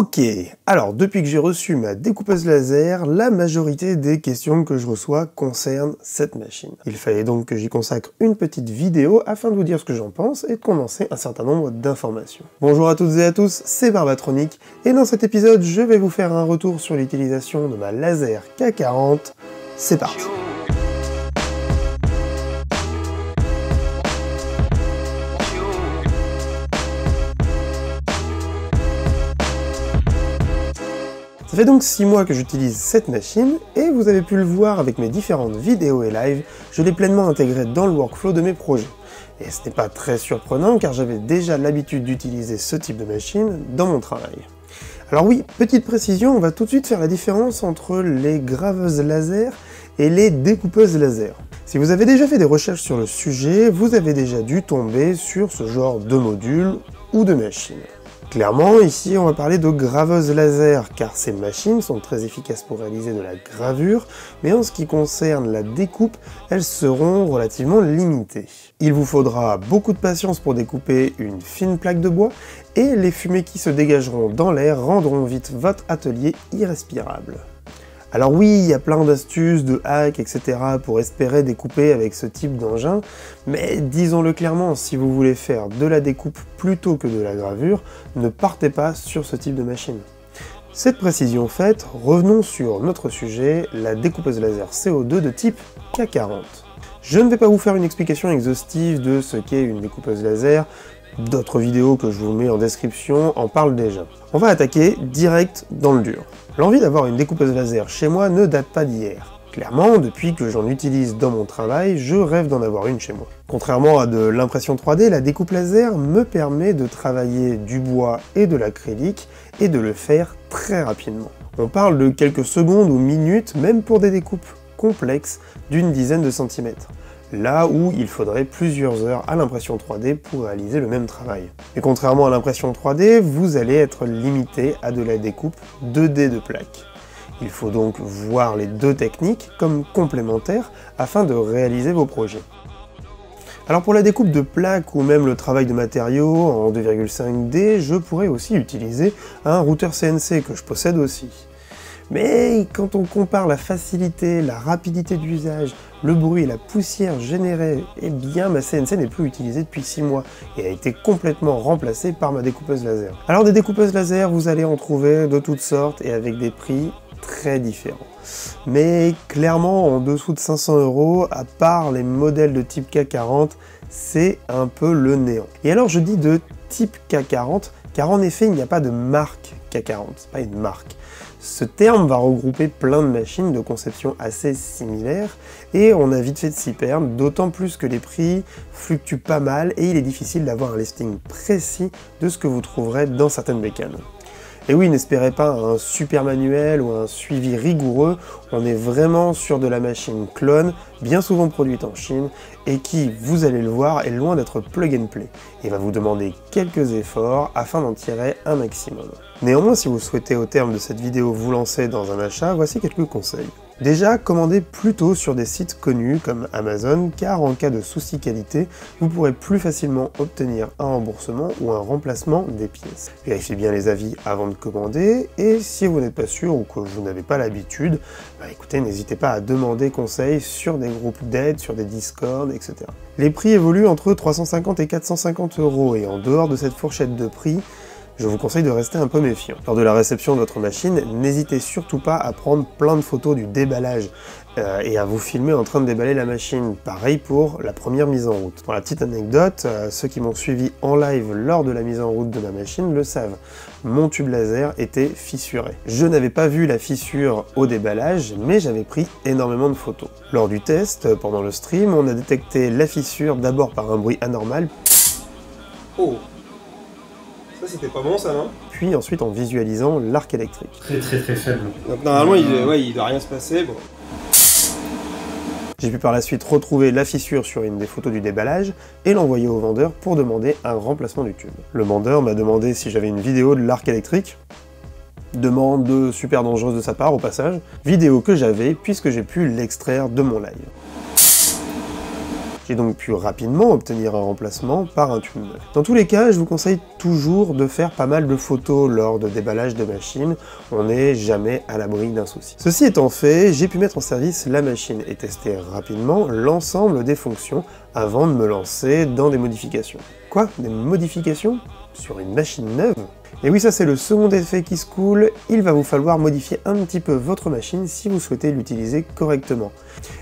Ok, alors depuis que j'ai reçu ma découpeuse laser, la majorité des questions que je reçois concernent cette machine. Il fallait donc que j'y consacre une petite vidéo afin de vous dire ce que j'en pense et de condenser un certain nombre d'informations. Bonjour à toutes et à tous, c'est Barbatronic et dans cet épisode je vais vous faire un retour sur l'utilisation de ma laser K40. C'est parti. Ça fait donc 6 mois que j'utilise cette machine, et vous avez pu le voir avec mes différentes vidéos et lives, je l'ai pleinement intégrée dans le workflow de mes projets. Et ce n'est pas très surprenant car j'avais déjà l'habitude d'utiliser ce type de machine dans mon travail. Alors oui, petite précision, on va tout de suite faire la différence entre les graveuses laser et les découpeuses laser. Si vous avez déjà fait des recherches sur le sujet, vous avez déjà dû tomber sur ce genre de module ou de machine. Clairement, ici on va parler de graveuse laser, car ces machines sont très efficaces pour réaliser de la gravure, mais en ce qui concerne la découpe, elles seront relativement limitées. Il vous faudra beaucoup de patience pour découper une fine plaque de bois, et les fumées qui se dégageront dans l'air rendront vite votre atelier irrespirable. Alors oui, il y a plein d'astuces, de hacks, etc. pour espérer découper avec ce type d'engin, mais disons-le clairement, si vous voulez faire de la découpe plutôt que de la gravure, ne partez pas sur ce type de machine. Cette précision faite, revenons sur notre sujet, la découpeuse laser CO2 de type K40. Je ne vais pas vous faire une explication exhaustive de ce qu'est une découpeuse laser, d'autres vidéos que je vous mets en description en parlent déjà. On va attaquer direct dans le dur. L'envie d'avoir une découpeuse laser chez moi ne date pas d'hier. Clairement, depuis que j'en utilise dans mon travail, je rêve d'en avoir une chez moi. Contrairement à de l'impression 3D, la découpe laser me permet de travailler du bois et de l'acrylique et de le faire très rapidement. On parle de quelques secondes ou minutes, même pour des découpes complexes d'une dizaine de centimètres. Là où il faudrait plusieurs heures à l'impression 3D pour réaliser le même travail. Et contrairement à l'impression 3D, vous allez être limité à de la découpe 2D de plaques. Il faut donc voir les deux techniques comme complémentaires afin de réaliser vos projets. Alors pour la découpe de plaques ou même le travail de matériaux en 2,5D, je pourrais aussi utiliser un routeur CNC que je possède aussi. Mais quand on compare la facilité, la rapidité d'usage, le bruit et la poussière générée, eh bien ma CNC n'est plus utilisée depuis 6 mois et a été complètement remplacée par ma découpeuse laser. Alors des découpeuses laser, vous allez en trouver de toutes sortes et avec des prix très différents. Mais clairement en dessous de 500 €, à part les modèles de type K40, c'est un peu le néant. Et alors je dis de type K40 car en effet il n'y a pas de marque K40, c'est pas une marque. Ce terme va regrouper plein de machines de conception assez similaires et on a vite fait de s'y perdre, d'autant plus que les prix fluctuent pas mal et il est difficile d'avoir un listing précis de ce que vous trouverez dans certaines bécanes. Et oui, n'espérez pas un super manuel ou un suivi rigoureux, on est vraiment sur de la machine clone, bien souvent produite en Chine, et qui, vous allez le voir, est loin d'être plug and play, et va vous demander quelques efforts afin d'en tirer un maximum. Néanmoins, si vous souhaitez au terme de cette vidéo vous lancer dans un achat, voici quelques conseils. Déjà, commandez plutôt sur des sites connus comme Amazon, car en cas de souci qualité, vous pourrez plus facilement obtenir un remboursement ou un remplacement des pièces. Vérifiez bien les avis avant de commander, et si vous n'êtes pas sûr ou que vous n'avez pas l'habitude, bah écoutez, n'hésitez pas à demander conseil sur des groupes d'aide, sur des Discord, etc. Les prix évoluent entre 350 et 450 €, et en dehors de cette fourchette de prix, je vous conseille de rester un peu méfiant. Lors de la réception de votre machine, n'hésitez surtout pas à prendre plein de photos du déballage et à vous filmer en train de déballer la machine. Pareil pour la première mise en route. Pour la petite anecdote, ceux qui m'ont suivi en live lors de la mise en route de ma machine le savent. Mon tube laser était fissuré. Je n'avais pas vu la fissure au déballage, mais j'avais pris énormément de photos. Lors du test, pendant le stream, on a détecté la fissure d'abord par un bruit anormal. Oh! Ça c'était pas bon ça, non? Puis ensuite en visualisant l'arc électrique. Très faible. Donc normalement il doit rien se passer, bon. J'ai pu par la suite retrouver la fissure sur une des photos du déballage et l'envoyer au vendeur pour demander un remplacement du tube. Le vendeur m'a demandé si j'avais une vidéo de l'arc électrique. Demande super dangereuse de sa part au passage. Vidéo que j'avais puisque j'ai pu l'extraire de mon live. J'ai donc pu rapidement obtenir un remplacement par un tube neuf. Dans tous les cas, je vous conseille toujours de faire pas mal de photos lors de déballage de machines, on n'est jamais à l'abri d'un souci. Ceci étant fait, j'ai pu mettre en service la machine et tester rapidement l'ensemble des fonctions avant de me lancer dans des modifications. Quoi? Des modifications? Sur une machine neuve? Et oui, ça c'est le second effet qui se coule, il va vous falloir modifier un petit peu votre machine si vous souhaitez l'utiliser correctement.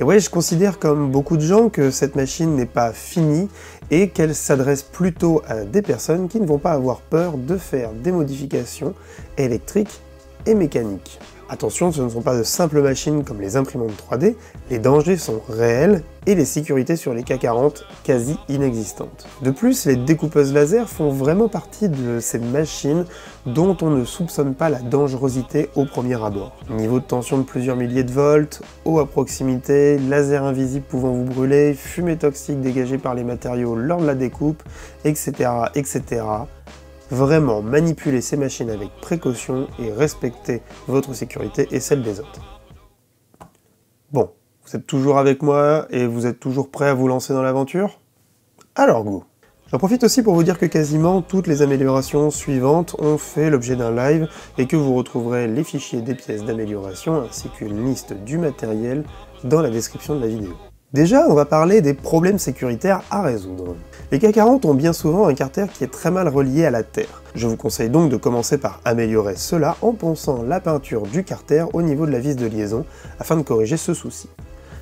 Et ouais, je considère comme beaucoup de gens que cette machine n'est pas finie et qu'elle s'adresse plutôt à des personnes qui ne vont pas avoir peur de faire des modifications électriques et mécaniques. Attention, ce ne sont pas de simples machines comme les imprimantes 3D, les dangers sont réels et les sécurités sur les K40 quasi inexistantes. De plus, les découpeuses laser font vraiment partie de ces machines dont on ne soupçonne pas la dangerosité au premier abord. Niveau de tension de plusieurs milliers de volts, eau à proximité, laser invisible pouvant vous brûler, fumée toxique dégagée par les matériaux lors de la découpe, etc. etc. Vraiment, manipuler ces machines avec précaution et respecter votre sécurité et celle des autres. Bon, vous êtes toujours avec moi et vous êtes toujours prêt à vous lancer dans l'aventure? Alors go! J'en profite aussi pour vous dire que quasiment toutes les améliorations suivantes ont fait l'objet d'un live et que vous retrouverez les fichiers des pièces d'amélioration ainsi qu'une liste du matériel dans la description de la vidéo. Déjà, on va parler des problèmes sécuritaires à résoudre. Les K40 ont bien souvent un carter qui est très mal relié à la terre. Je vous conseille donc de commencer par améliorer cela en ponçant la peinture du carter au niveau de la vis de liaison afin de corriger ce souci.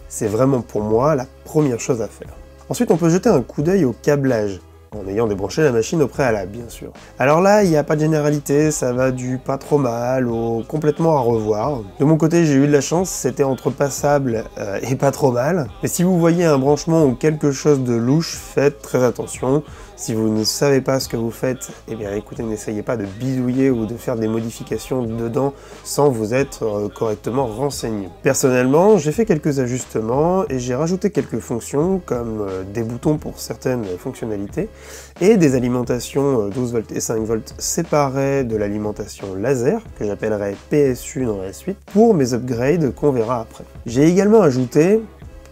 C'est vraiment pour moi la première chose à faire. Ensuite, on peut jeter un coup d'œil au câblage, en ayant débranché la machine au préalable bien sûr. Alors là, il n'y a pas de généralité, ça va du pas trop mal au complètement à revoir. De mon côté, j'ai eu de la chance, c'était entre passable et pas trop mal. Mais si vous voyez un branchement ou quelque chose de louche, faites très attention. Si vous ne savez pas ce que vous faites, eh bien écoutez, n'essayez pas de bidouiller ou de faire des modifications dedans sans vous être correctement renseigné. Personnellement, j'ai fait quelques ajustements et j'ai rajouté quelques fonctions comme des boutons pour certaines fonctionnalités et des alimentations 12 volts et 5 volts séparées de l'alimentation laser, que j'appellerai PSU dans la suite, pour mes upgrades qu'on verra après. J'ai également ajouté,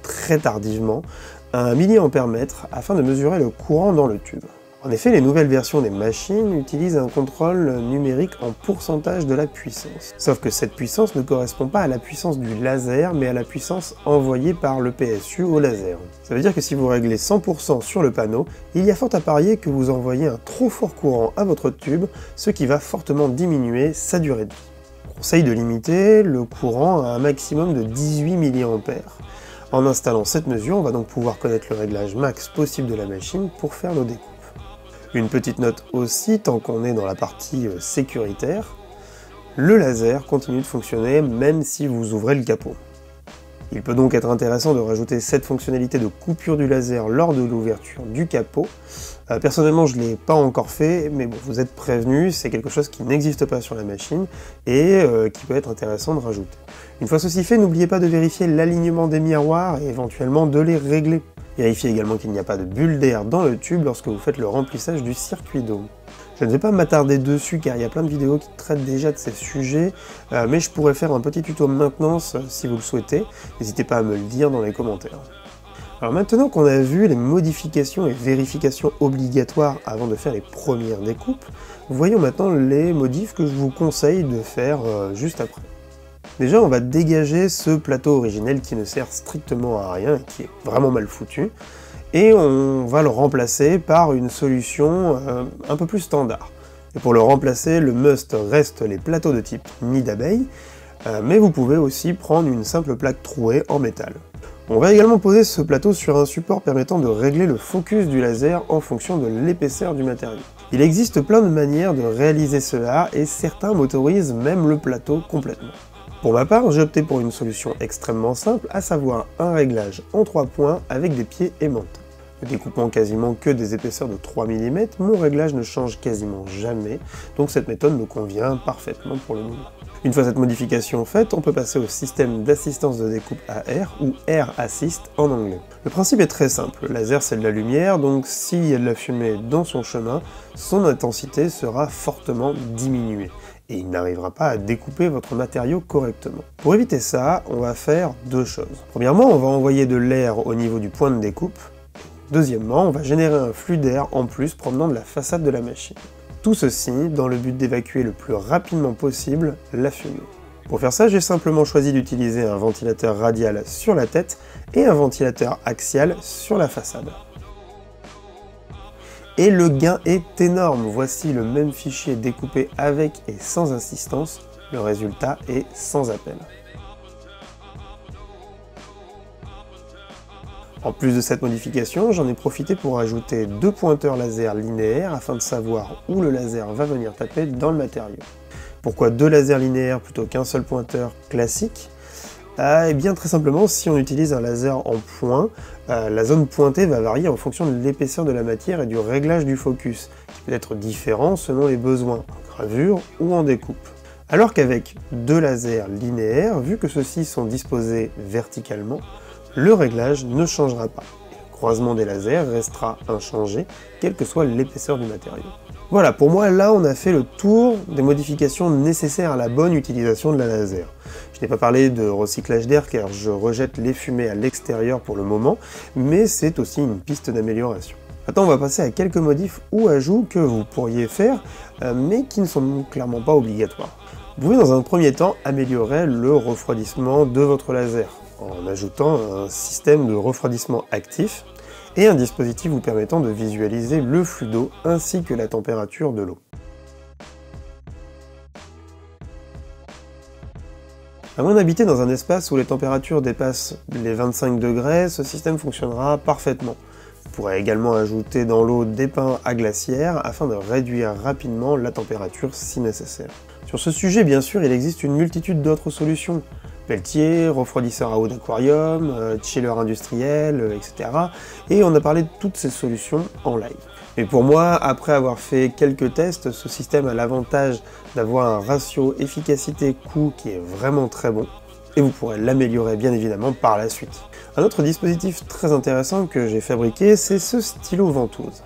très tardivement, un milliampère-mètre afin de mesurer le courant dans le tube. En effet, les nouvelles versions des machines utilisent un contrôle numérique en pourcentage de la puissance. Sauf que cette puissance ne correspond pas à la puissance du laser, mais à la puissance envoyée par le PSU au laser. Ça veut dire que si vous réglez 100% sur le panneau, il y a fort à parier que vous envoyez un trop fort courant à votre tube, ce qui va fortement diminuer sa durée de vie. Conseil de limiter le courant à un maximum de 18 mA. En installant cette mesure, on va donc pouvoir connaître le réglage max possible de la machine pour faire nos découpes. Une petite note aussi, tant qu'on est dans la partie sécuritaire, le laser continue de fonctionner même si vous ouvrez le capot. Il peut donc être intéressant de rajouter cette fonctionnalité de coupure du laser lors de l'ouverture du capot. Personnellement, je ne l'ai pas encore fait, mais bon, vous êtes prévenus, c'est quelque chose qui n'existe pas sur la machine et qui peut être intéressant de rajouter. Une fois ceci fait, n'oubliez pas de vérifier l'alignement des miroirs et éventuellement de les régler. Vérifiez également qu'il n'y a pas de bulle d'air dans le tube lorsque vous faites le remplissage du circuit d'eau. Je ne vais pas m'attarder dessus car il y a plein de vidéos qui traitent déjà de ces sujets, mais je pourrais faire un petit tuto maintenance si vous le souhaitez. N'hésitez pas à me le dire dans les commentaires. Alors maintenant qu'on a vu les modifications et vérifications obligatoires avant de faire les premières découpes, voyons maintenant les modifs que je vous conseille de faire juste après. Déjà, on va dégager ce plateau originel qui ne sert strictement à rien et qui est vraiment mal foutu. Et on va le remplacer par une solution un peu plus standard. Et pour le remplacer, le must reste les plateaux de type nid d'abeille, mais vous pouvez aussi prendre une simple plaque trouée en métal. On va également poser ce plateau sur un support permettant de régler le focus du laser en fonction de l'épaisseur du matériau. Il existe plein de manières de réaliser cela et certains m'autorisent même le plateau complètement. Pour ma part, j'ai opté pour une solution extrêmement simple, à savoir un réglage en 3 points avec des pieds aimantés. Ne découpant quasiment que des épaisseurs de 3 mm, mon réglage ne change quasiment jamais, donc cette méthode me convient parfaitement pour le moment. Une fois cette modification faite, on peut passer au système d'assistance de découpe AR ou Air Assist en anglais. Le principe est très simple, le laser c'est de la lumière, donc s'il y a de la fumée dans son chemin, son intensité sera fortement diminuée et il n'arrivera pas à découper votre matériau correctement. Pour éviter ça, on va faire deux choses. Premièrement, on va envoyer de l'air au niveau du point de découpe, Deuxièmement, on va générer un flux d'air en plus provenant de la façade de la machine. Tout ceci dans le but d'évacuer le plus rapidement possible la fumée. Pour faire ça, j'ai simplement choisi d'utiliser un ventilateur radial sur la tête et un ventilateur axial sur la façade. Et le gain est énorme, voici le même fichier découpé avec et sans assistance, le résultat est sans appel. En plus de cette modification, j'en ai profité pour ajouter deux pointeurs laser linéaires afin de savoir où le laser va venir taper dans le matériau. Pourquoi deux lasers linéaires plutôt qu'un seul pointeur classique ? Eh bien très simplement, si on utilise un laser en point, la zone pointée va varier en fonction de l'épaisseur de la matière et du réglage du focus, qui peut être différent selon les besoins, en gravure ou en découpe. Alors qu'avec deux lasers linéaires, vu que ceux-ci sont disposés verticalement, le réglage ne changera pas. Le croisement des lasers restera inchangé, quelle que soit l'épaisseur du matériau. Voilà, pour moi, là, on a fait le tour des modifications nécessaires à la bonne utilisation de la laser. Je n'ai pas parlé de recyclage d'air car je rejette les fumées à l'extérieur pour le moment, mais c'est aussi une piste d'amélioration. Maintenant, on va passer à quelques modifs ou ajouts que vous pourriez faire, mais qui ne sont clairement pas obligatoires. Vous pouvez dans un premier temps améliorer le refroidissement de votre laser, en ajoutant un système de refroidissement actif, et un dispositif vous permettant de visualiser le flux d'eau ainsi que la température de l'eau. À moins d'habiter dans un espace où les températures dépassent les 25 degrés, ce système fonctionnera parfaitement. Vous pourrez également ajouter dans l'eau des pains à glacière afin de réduire rapidement la température si nécessaire. Sur ce sujet, bien sûr, il existe une multitude d'autres solutions. Peltier, refroidisseur à eau d'aquarium, chiller industriel, etc. Et on a parlé de toutes ces solutions en live. Mais pour moi, après avoir fait quelques tests, ce système a l'avantage d'avoir un ratio efficacité-coût qui est vraiment très bon. Et vous pourrez l'améliorer bien évidemment par la suite. Un autre dispositif très intéressant que j'ai fabriqué, c'est ce stylo ventouse.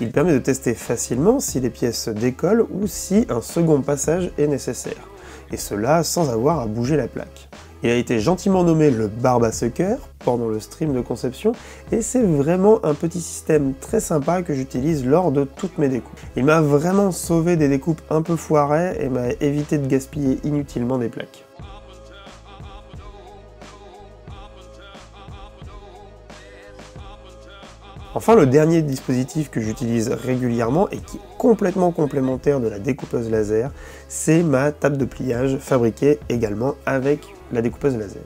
Il permet de tester facilement si les pièces décollent ou si un second passage est nécessaire. Et cela sans avoir à bouger la plaque. Il a été gentiment nommé le Barbasucker pendant le stream de conception, et c'est vraiment un petit système très sympa que j'utilise lors de toutes mes découpes. Il m'a vraiment sauvé des découpes un peu foirées et m'a évité de gaspiller inutilement des plaques. Enfin, le dernier dispositif que j'utilise régulièrement et qui est complètement complémentaire de la découpeuse laser, c'est ma table de pliage fabriquée également avec la découpeuse laser.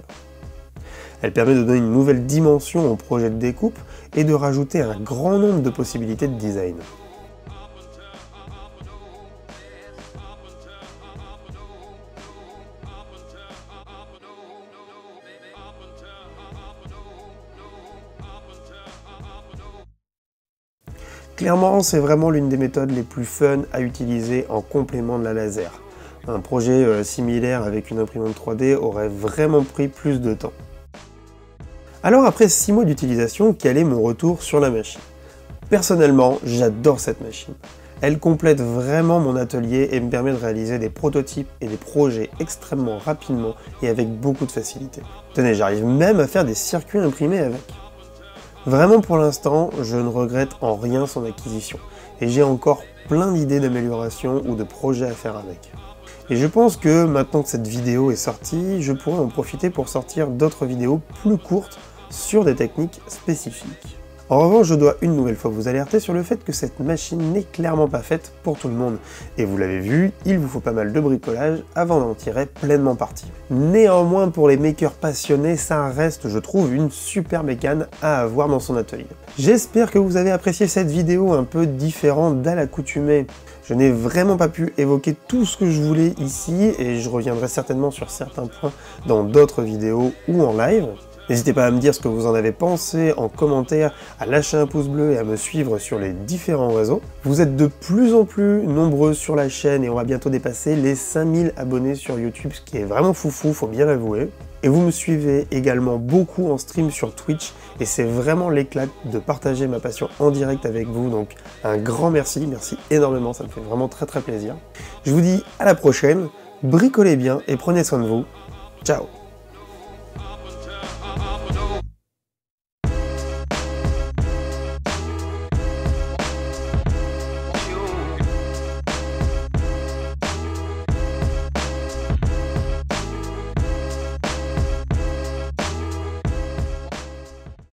Elle permet de donner une nouvelle dimension au projet de découpe et de rajouter un grand nombre de possibilités de design. Clairement, c'est vraiment l'une des méthodes les plus fun à utiliser en complément de la laser. Un projet similaire avec une imprimante 3D aurait vraiment pris plus de temps. Alors après 6 mois d'utilisation, quel est mon retour sur la machine? Personnellement, j'adore cette machine. Elle complète vraiment mon atelier et me permet de réaliser des prototypes et des projets extrêmement rapidement et avec beaucoup de facilité. Tenez, j'arrive même à faire des circuits imprimés avec. Vraiment pour l'instant, je ne regrette en rien son acquisition, et j'ai encore plein d'idées d'amélioration ou de projets à faire avec. Et je pense que maintenant que cette vidéo est sortie, je pourrais en profiter pour sortir d'autres vidéos plus courtes sur des techniques spécifiques. En revanche, je dois une nouvelle fois vous alerter sur le fait que cette machine n'est clairement pas faite pour tout le monde. Et vous l'avez vu, il vous faut pas mal de bricolage avant d'en tirer pleinement parti. Néanmoins, pour les makers passionnés, ça reste, je trouve, une super bécane à avoir dans son atelier. J'espère que vous avez apprécié cette vidéo un peu différente d'à l'accoutumée. Je n'ai vraiment pas pu évoquer tout ce que je voulais ici, et je reviendrai certainement sur certains points dans d'autres vidéos ou en live. N'hésitez pas à me dire ce que vous en avez pensé en commentaire, à lâcher un pouce bleu et à me suivre sur les différents réseaux. Vous êtes de plus en plus nombreux sur la chaîne et on va bientôt dépasser les 5000 abonnés sur YouTube, ce qui est vraiment foufou, faut bien l'avouer. Et vous me suivez également beaucoup en stream sur Twitch et c'est vraiment l'éclat de partager ma passion en direct avec vous, donc un grand merci, merci énormément, ça me fait vraiment très très plaisir. Je vous dis à la prochaine, bricolez bien et prenez soin de vous. Ciao!